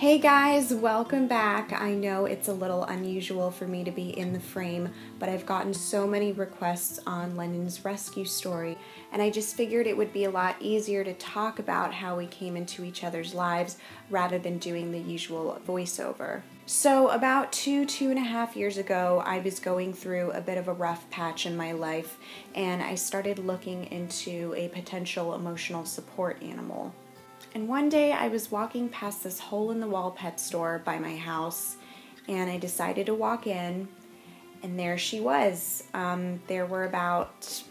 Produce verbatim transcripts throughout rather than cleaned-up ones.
Hey guys, welcome back. I know it's a little unusual for me to be in the frame, but I've gotten so many requests on Lennon's rescue story, and I just figured it would be a lot easier to talk about how we came into each other's lives rather than doing the usual voiceover. So about two, two and a half years ago, I was going through a bit of a rough patch in my life, and I started looking into a potential emotional support animal. And one day I was walking past this hole-in-the-wall pet store by my house, and I decided to walk in, and there she was. Um, there were about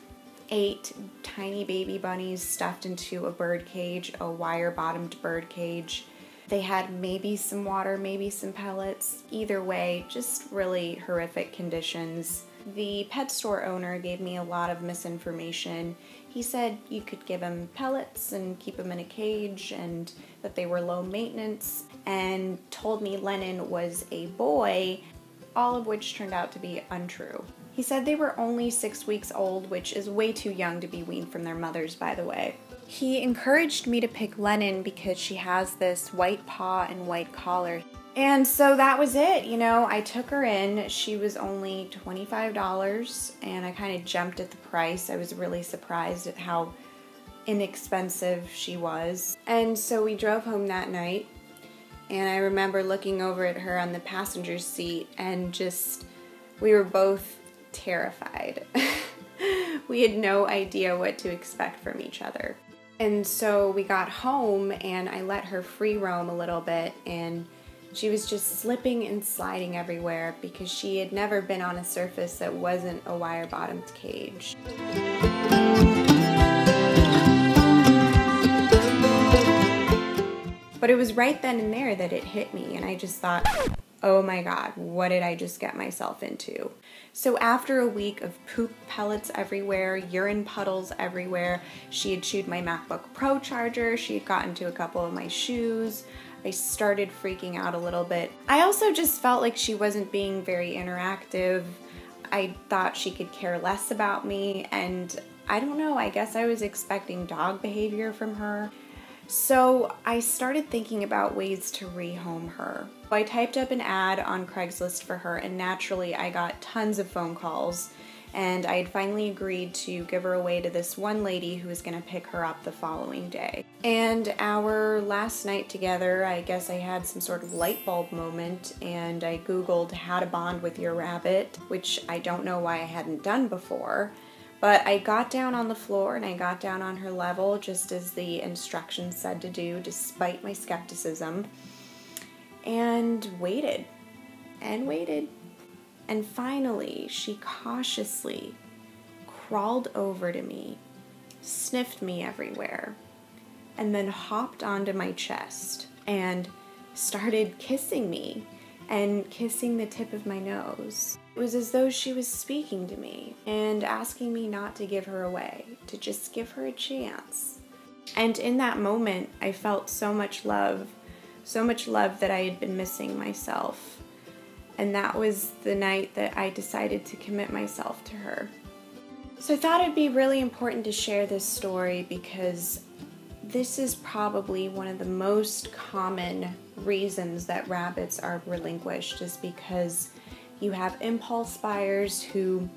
eight tiny baby bunnies stuffed into a bird cage, a wire-bottomed bird cage. They had maybe some water, maybe some pellets. Either way, just really horrific conditions. The pet store owner gave me a lot of misinformation. He said you could give them pellets and keep them in a cage and that they were low maintenance, and told me Lennon was a boy, all of which turned out to be untrue. He said they were only six weeks old, which is way too young to be weaned from their mothers, by the way. He encouraged me to pick Lennon because she has this white paw and white collar. And so that was it, you know, I took her in. She was only twenty-five dollars, and I kind of jumped at the price. I was really surprised at how inexpensive she was. And so we drove home that night, and I remember looking over at her on the passenger seat, and just, we were both terrified. We had no idea what to expect from each other. And so we got home, and I let her free roam a little bit, and she was just slipping and sliding everywhere because she had never been on a surface that wasn't a wire-bottomed cage. But it was right then and there that it hit me, and I just thought, oh my God, what did I just get myself into? So after a week of poop pellets everywhere, urine puddles everywhere, she had chewed my MacBook Pro charger, she had gotten to a couple of my shoes, I started freaking out a little bit. I also just felt like she wasn't being very interactive. I thought she could care less about me, and I don't know, I guess I was expecting dog behavior from her. So I started thinking about ways to rehome her. I typed up an ad on Craigslist for her, and naturally I got tons of phone calls, and I had finally agreed to give her away to this one lady who was gonna pick her up the following day. And our last night together, I guess I had some sort of light bulb moment, and I Googled how to bond with your rabbit, which I don't know why I hadn't done before, but I got down on the floor and I got down on her level just as the instructions said to do, despite my skepticism, and waited and waited. And finally, she cautiously crawled over to me, sniffed me everywhere, and then hopped onto my chest and started kissing me and kissing the tip of my nose. It was as though she was speaking to me and asking me not to give her away, to just give her a chance. And in that moment, I felt so much love, so much love that I had been missing myself. And that was the night that I decided to commit myself to her. So I thought it'd be really important to share this story because this is probably one of the most common reasons that rabbits are relinquished, is because you have impulse buyers who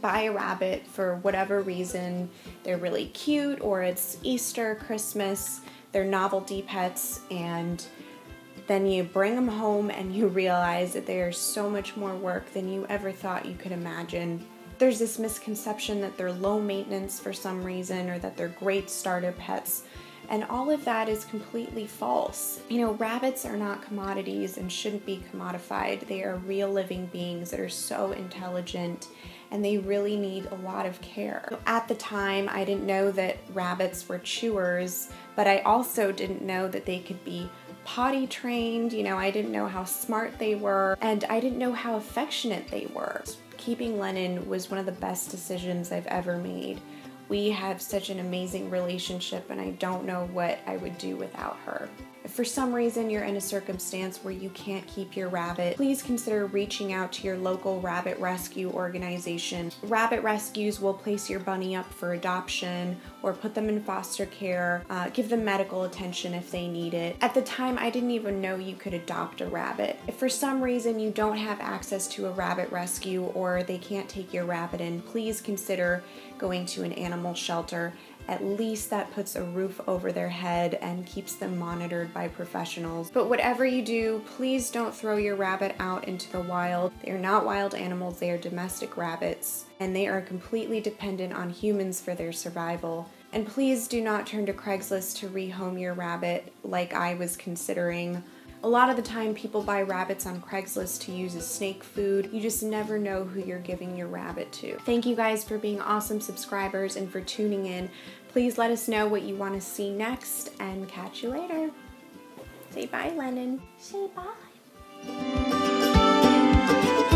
buy a rabbit for whatever reason. They're really cute, or it's Easter, Christmas, they're novelty pets, and then you bring them home and you realize that they are so much more work than you ever thought you could imagine. There's this misconception that they're low maintenance for some reason, or that they're great starter pets, and all of that is completely false. You know, rabbits are not commodities and shouldn't be commodified. They are real living beings that are so intelligent, and they really need a lot of care. At the time, I didn't know that rabbits were chewers, but I also didn't know that they could be potty trained. You know, I didn't know how smart they were, and I didn't know how affectionate they were. Keeping Lennon was one of the best decisions I've ever made. We have such an amazing relationship, and I don't know what I would do without her. If for some reason you're in a circumstance where you can't keep your rabbit, please consider reaching out to your local rabbit rescue organization. Rabbit rescues will place your bunny up for adoption or put them in foster care, uh, give them medical attention if they need it. At the time, I didn't even know you could adopt a rabbit. If for some reason you don't have access to a rabbit rescue or they can't take your rabbit in, please consider going to an animal shelter. At least that puts a roof over their head and keeps them monitored by professionals. But whatever you do, please don't throw your rabbit out into the wild. They're not wild animals, they are domestic rabbits, and they are completely dependent on humans for their survival. And please do not turn to Craigslist to rehome your rabbit like I was considering. A lot of the time people buy rabbits on Craigslist to use as snake food. You just never know who you're giving your rabbit to. Thank you guys for being awesome subscribers and for tuning in. Please let us know what you want to see next and catch you later. Say bye, Lennon. Say bye.